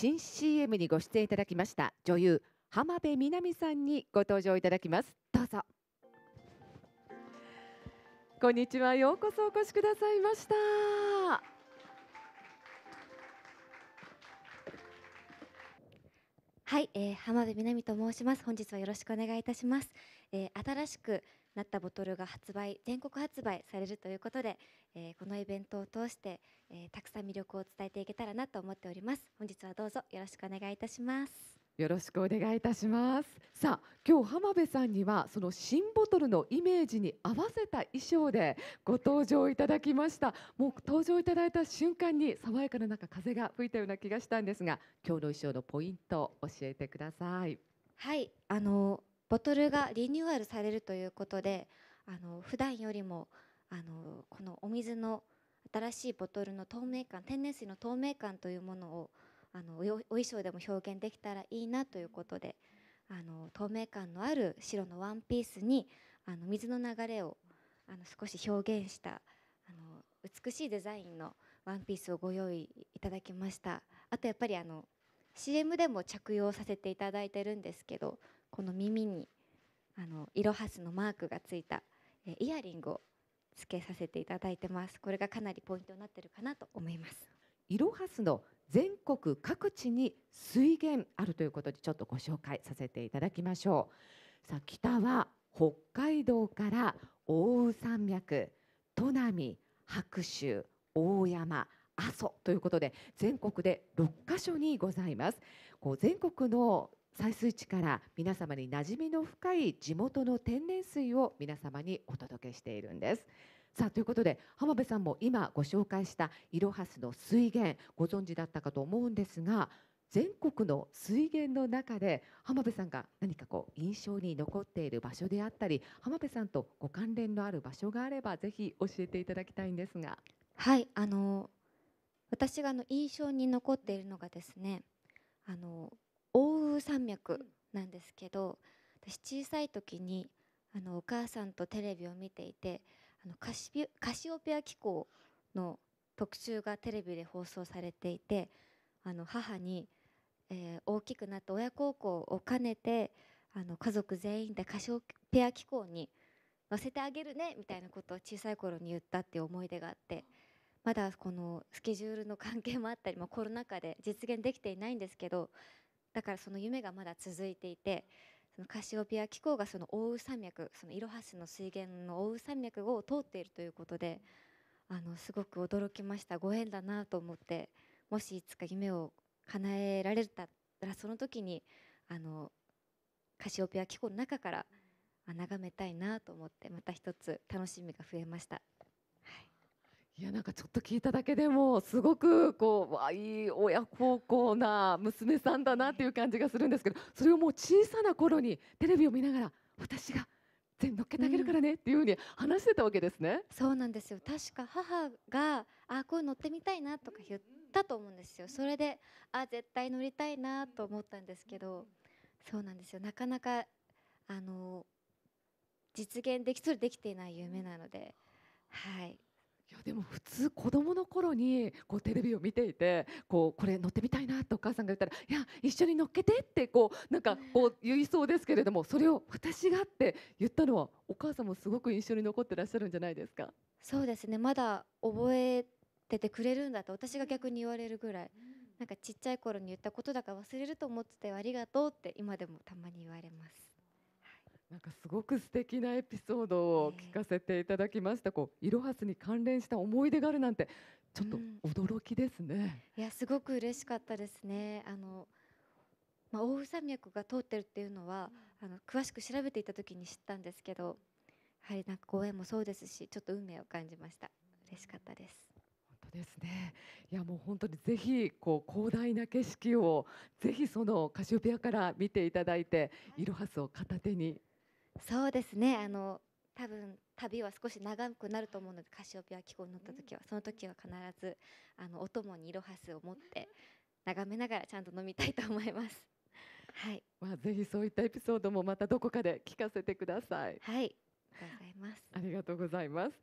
新 CM にご出演いただきました女優浜辺美波さんにご登場いただきます。どうぞ。こんにちは。ようこそお越しくださいました。はい、浜辺美波と申します。本日はよろしくお願いいたします。新しくなったボトルが発売、全国発売されるということで、このイベントを通して、たくさん魅力を伝えていけたらなと思っております。本日はどうぞよろしくお願いいたします。よろしくお願いいたします。さあ、今日浜辺さんにはその新ボトルのイメージに合わせた衣装でご登場いただきました。もう登場いただいた瞬間に爽やかな中風が吹いたような気がしたんですが、今日の衣装のポイントを教えてください。はい、ボトルがリニューアルされるということで、普段よりもこのお水の新しいボトルの透明感、天然水の透明感というものをお衣装でも表現できたらいいなということで、透明感のある白のワンピースに水の流れを少し表現した美しいデザインのワンピースをご用意いただきました。あとやっぱりCM でも着用させていただいてるんですけど、この耳にイロハスのマークがついたイヤリングをつけさせていただいてます。これがかなりポイントになってるかなと思います。イロハスの全国各地に水源あるということで、ちょっとご紹介させていただきましょう。さあ、北は北海道から奥羽山脈、砺波、白州、大山、阿蘇ということで、全国で6カ所にございます。こう全国の採水地から皆様に馴染みの深い地元の天然水を皆様にお届けしているんです。さあ、ということで浜辺さんも今ご紹介したイロハスの水源ご存知だったかと思うんですが、全国の水源の中で浜辺さんが何かこう印象に残っている場所であったり、浜辺さんとご関連のある場所があればぜひ教えていただきたいんですが。はい、私が印象に残っているのがですね、奥羽山脈なんですけど、私小さい時にお母さんとテレビを見ていて、カシオペア紀行の特集がテレビで放送されていて、母に、大きくなった親孝行を兼ねて家族全員でカシオペア紀行に乗せてあげるねみたいなことを小さい頃に言ったっていう思い出があって、まだこのスケジュールの関係もあったり、コロナ禍で実現できていないんですけど、だからその夢がまだ続いていて、そのカシオペア紀行がその奥羽山脈、そのイロハスの水源の奥羽山脈を通っているということで、すごく驚きました。ご縁だなと思って、もしいつか夢を叶えられたら、その時にカシオペア紀行の中から眺めたいなと思って、また一つ楽しみが増えました。いや、なんかちょっと聞いただけでもすごくこういい親孝行な娘さんだなっていう感じがするんですけど、それをもう小さな頃にテレビを見ながら、私が全乗っけてあげるからねっていうふうに話してたわけですね。そうなんですよ。確か母がこう乗ってみたいなとか言ったと思うんですよ。それで絶対乗りたいなと思ったんですけど、そうなんですよ。なかなか実現できそうでできていない夢なので、はい。いやでも普通子供の頃にテレビを見ていて、これ乗ってみたいなとお母さんが言ったら、いや一緒に乗っけてってなんか言いそうですけれども、それを私がって言ったのはお母さんもすごく印象に残ってらっしゃるんじゃないですか。そうですね。まだ覚えててくれるんだと私が逆に言われるぐらい、なんかちっちゃい頃に言ったことだから忘れると思ってて、ありがとうって今でもたまに言われます。なんかすごく素敵なエピソードを聞かせていただきました。イロハスに関連した思い出があるなんてちょっと驚きですね。いやすごく嬉しかったですね。奥羽山脈が通ってるっていうのは詳しく調べていた時に知ったんですけど、やはりなんかご縁もそうですし、ちょっと運命を感じました。嬉しかったです。ですね。いやもう本当にぜひ広大な景色をぜひそのカシオペアから見ていただいて、イロハスを片手に。そうですね。多分旅は少し長くなると思うので、カシオペア紀行に乗った時は、その時は必ずお供にイロハスを持って眺めながらちゃんと飲みたいと思います。はい。まあぜひそういったエピソードもまたどこかで聞かせてください。はい。ありがとうございます。